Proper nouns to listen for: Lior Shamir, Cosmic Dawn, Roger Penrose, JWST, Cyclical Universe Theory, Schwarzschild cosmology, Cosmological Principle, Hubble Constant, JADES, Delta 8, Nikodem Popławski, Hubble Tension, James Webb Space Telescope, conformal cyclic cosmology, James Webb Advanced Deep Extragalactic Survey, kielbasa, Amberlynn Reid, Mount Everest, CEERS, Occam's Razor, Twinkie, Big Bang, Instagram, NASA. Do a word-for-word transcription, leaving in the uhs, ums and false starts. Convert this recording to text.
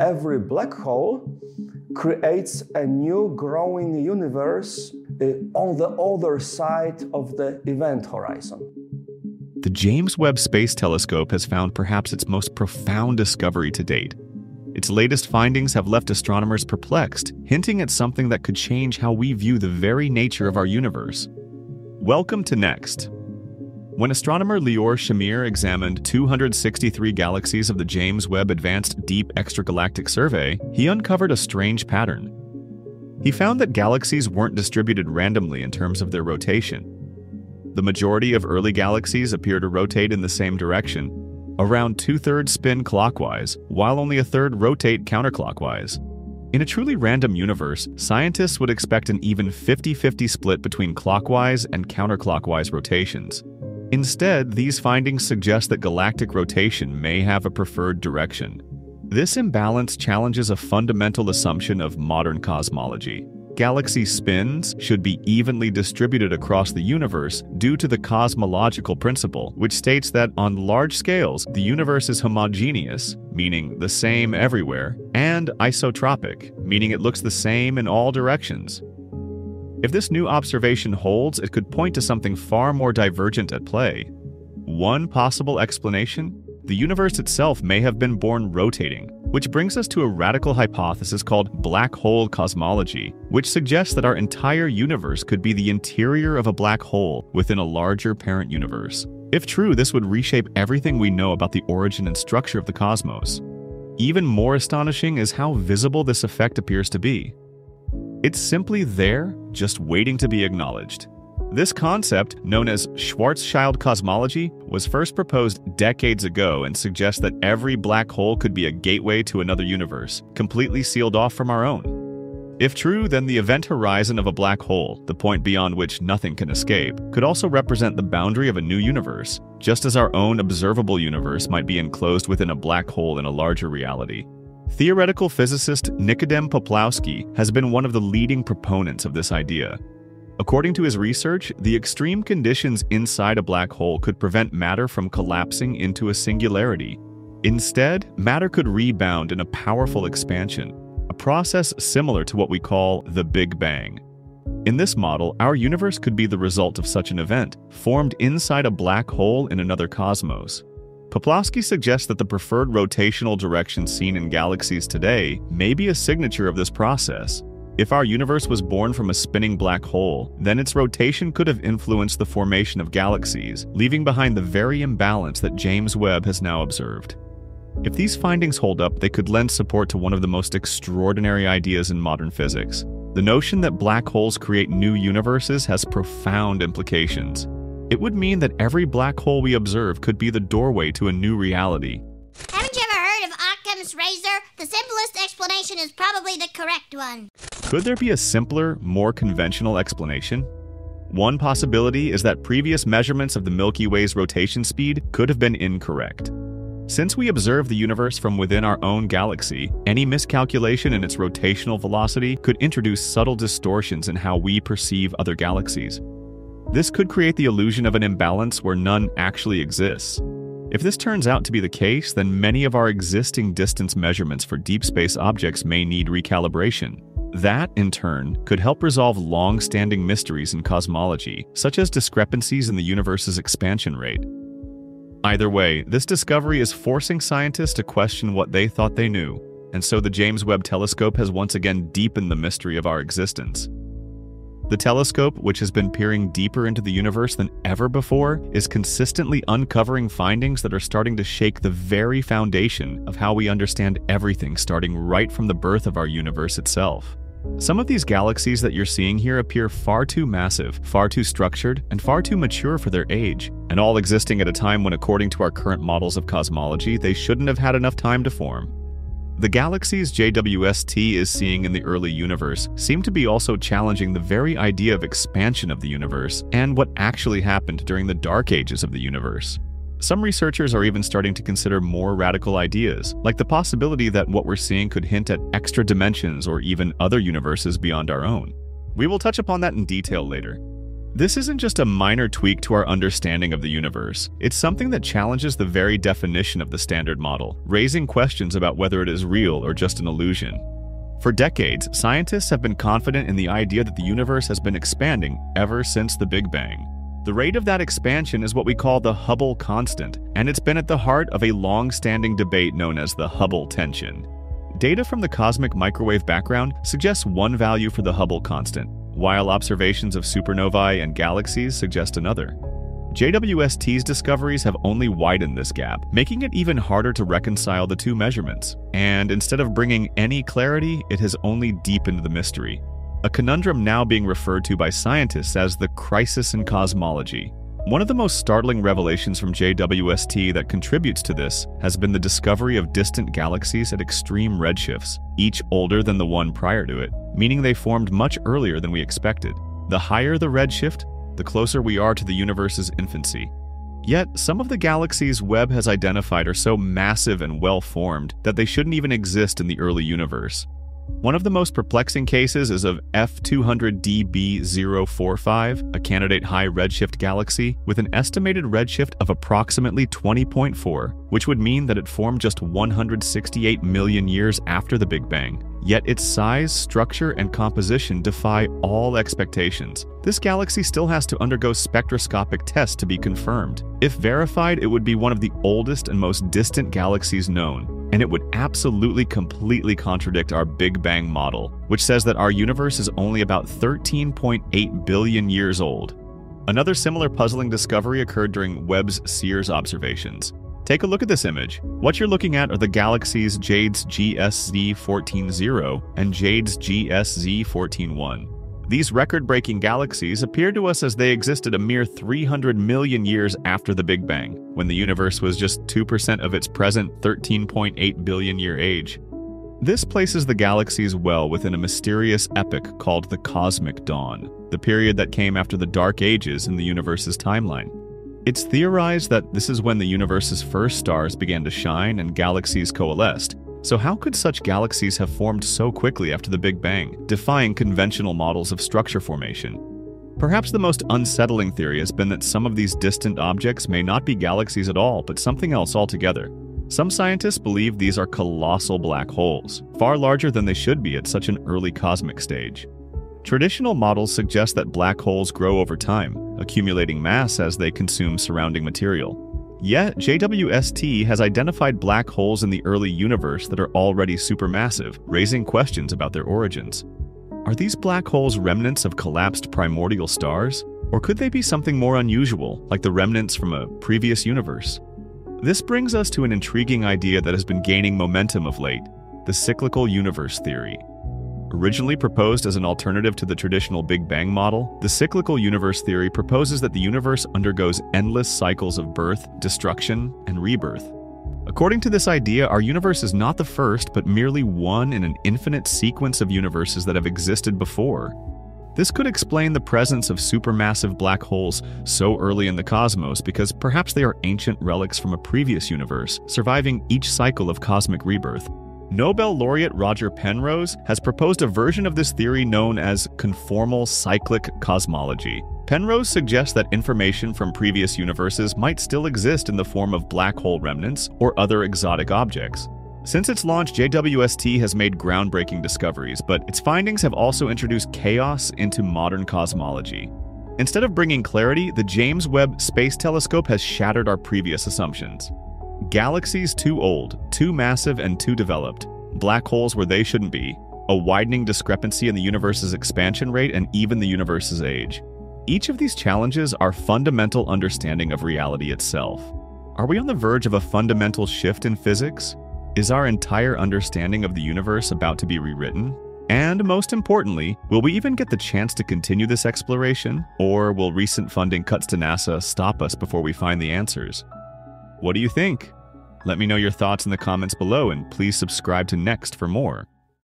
every black hole creates a new growing universe uh, on the other side of the event horizon. The James Webb Space Telescope has found perhaps its most profound discovery to date. Its latest findings have left astronomers perplexed, hinting at something that could change how we view the very nature of our universe. Welcome to Next. When astronomer Lior Shamir examined two hundred sixty-three galaxies of the James Webb Advanced Deep Extragalactic Survey, he uncovered a strange pattern. He found that galaxies weren't distributed randomly in terms of their rotation. The majority of early galaxies appear to rotate in the same direction, around two-thirds spin clockwise, while only a third rotate counterclockwise. In a truly random universe, scientists would expect an even fifty fifty split between clockwise and counterclockwise rotations. Instead, these findings suggest that galactic rotation may have a preferred direction. This imbalance challenges a fundamental assumption of modern cosmology. Galaxy spins should be evenly distributed across the universe due to the cosmological principle, which states that on large scales, the universe is homogeneous, meaning the same everywhere, and isotropic, meaning it looks the same in all directions. If this new observation holds, it could point to something far more divergent at play. One possible explanation? The universe itself may have been born rotating, which brings us to a radical hypothesis called black hole cosmology, which suggests that our entire universe could be the interior of a black hole within a larger parent universe. If true, this would reshape everything we know about the origin and structure of the cosmos. Even more astonishing is how visible this effect appears to be. It's simply there, just waiting to be acknowledged. This concept, known as Schwarzschild cosmology, was first proposed decades ago and suggests that every black hole could be a gateway to another universe, completely sealed off from our own. If true, then the event horizon of a black hole, the point beyond which nothing can escape, could also represent the boundary of a new universe, just as our own observable universe might be enclosed within a black hole in a larger reality. Theoretical physicist Nikodem Popławski has been one of the leading proponents of this idea. According to his research, the extreme conditions inside a black hole could prevent matter from collapsing into a singularity. Instead, matter could rebound in a powerful expansion, a process similar to what we call the Big Bang. In this model, our universe could be the result of such an event, formed inside a black hole in another cosmos. Popławski suggests that the preferred rotational direction seen in galaxies today may be a signature of this process. If our universe was born from a spinning black hole, then its rotation could have influenced the formation of galaxies, leaving behind the very imbalance that James Webb has now observed. If these findings hold up, they could lend support to one of the most extraordinary ideas in modern physics. The notion that black holes create new universes has profound implications. It would mean that every black hole we observe could be the doorway to a new reality. Haven't you ever heard of Occam's Razor? The simplest explanation is probably the correct one. Could there be a simpler, more conventional explanation? One possibility is that previous measurements of the Milky Way's rotation speed could have been incorrect. Since we observe the universe from within our own galaxy, any miscalculation in its rotational velocity could introduce subtle distortions in how we perceive other galaxies. This could create the illusion of an imbalance where none actually exists. If this turns out to be the case, then many of our existing distance measurements for deep space objects may need recalibration. That, in turn, could help resolve long-standing mysteries in cosmology, such as discrepancies in the universe's expansion rate. Either way, this discovery is forcing scientists to question what they thought they knew, and so the James Webb Telescope has once again deepened the mystery of our existence. The telescope, which has been peering deeper into the universe than ever before, is consistently uncovering findings that are starting to shake the very foundation of how we understand everything, starting right from the birth of our universe itself. Some of these galaxies that you're seeing here appear far too massive, far too structured, and far too mature for their age, and all existing at a time when, according to our current models of cosmology, they shouldn't have had enough time to form. The galaxies J W S T is seeing in the early universe seem to be also challenging the very idea of expansion of the universe and what actually happened during the dark ages of the universe. Some researchers are even starting to consider more radical ideas, like the possibility that what we're seeing could hint at extra dimensions or even other universes beyond our own. We will touch upon that in detail later. This isn't just a minor tweak to our understanding of the universe. It's something that challenges the very definition of the standard model, raising questions about whether it is real or just an illusion. For decades, scientists have been confident in the idea that the universe has been expanding ever since the Big Bang. The rate of that expansion is what we call the Hubble Constant, and it's been at the heart of a long-standing debate known as the Hubble Tension. Data from the cosmic microwave background suggests one value for the Hubble Constant, while observations of supernovae and galaxies suggest another. J W S T's discoveries have only widened this gap, making it even harder to reconcile the two measurements. And instead of bringing any clarity, it has only deepened the mystery, a conundrum now being referred to by scientists as the crisis in cosmology. One of the most startling revelations from J W S T that contributes to this has been the discovery of distant galaxies at extreme redshifts, each older than the one prior to it, meaning they formed much earlier than we expected. The higher the redshift, the closer we are to the universe's infancy. Yet, some of the galaxies Webb has identified are so massive and well-formed that they shouldn't even exist in the early universe. One of the most perplexing cases is of F two hundred D B zero four five, a candidate high redshift galaxy with an estimated redshift of approximately twenty point four, which would mean that it formed just one hundred sixty-eight million years after the Big Bang. Yet its size, structure, and composition defy all expectations. This galaxy still has to undergo spectroscopic tests to be confirmed. If verified, it would be one of the oldest and most distant galaxies known, and it would absolutely completely contradict our Big Bang model, which says that our universe is only about thirteen point eight billion years old. Another similar puzzling discovery occurred during Webb's CEERS observations. Take a look at this image. What you're looking at are the galaxies JADES G S Z fourteen zero and JADES G S Z fourteen one. These record-breaking galaxies appear to us as they existed a mere three hundred million years after the Big Bang, when the universe was just two percent of its present thirteen point eight billion year age. This places the galaxies well within a mysterious epoch called the Cosmic Dawn, the period that came after the Dark Ages in the universe's timeline. It's theorized that this is when the universe's first stars began to shine and galaxies coalesced. So how could such galaxies have formed so quickly after the Big Bang, defying conventional models of structure formation? Perhaps the most unsettling theory has been that some of these distant objects may not be galaxies at all, but something else altogether. Some scientists believe these are colossal black holes, far larger than they should be at such an early cosmic stage. Traditional models suggest that black holes grow over time, accumulating mass as they consume surrounding material. Yet, J W S T has identified black holes in the early universe that are already supermassive, raising questions about their origins. Are these black holes remnants of collapsed primordial stars? Or could they be something more unusual, like the remnants from a previous universe? This brings us to an intriguing idea that has been gaining momentum of late, the cyclical universe theory. Originally proposed as an alternative to the traditional Big Bang model, the cyclical universe theory proposes that the universe undergoes endless cycles of birth, destruction, and rebirth. According to this idea, our universe is not the first, but merely one in an infinite sequence of universes that have existed before. This could explain the presence of supermassive black holes so early in the cosmos because perhaps they are ancient relics from a previous universe, surviving each cycle of cosmic rebirth. Nobel laureate Roger Penrose has proposed a version of this theory known as conformal cyclic cosmology. Penrose suggests that information from previous universes might still exist in the form of black hole remnants or other exotic objects. Since its launch, J W S T has made groundbreaking discoveries, but its findings have also introduced chaos into modern cosmology. Instead of bringing clarity, the James Webb Space Telescope has shattered our previous assumptions. Galaxies too old, too massive, and too developed. Black holes where they shouldn't be. A widening discrepancy in the universe's expansion rate and even the universe's age. Each of these challenges our fundamental understanding of reality itself. Are we on the verge of a fundamental shift in physics? Is our entire understanding of the universe about to be rewritten? And most importantly, will we even get the chance to continue this exploration? Or will recent funding cuts to NASA stop us before we find the answers? What do you think? Let me know your thoughts in the comments below, and please subscribe to Next for more.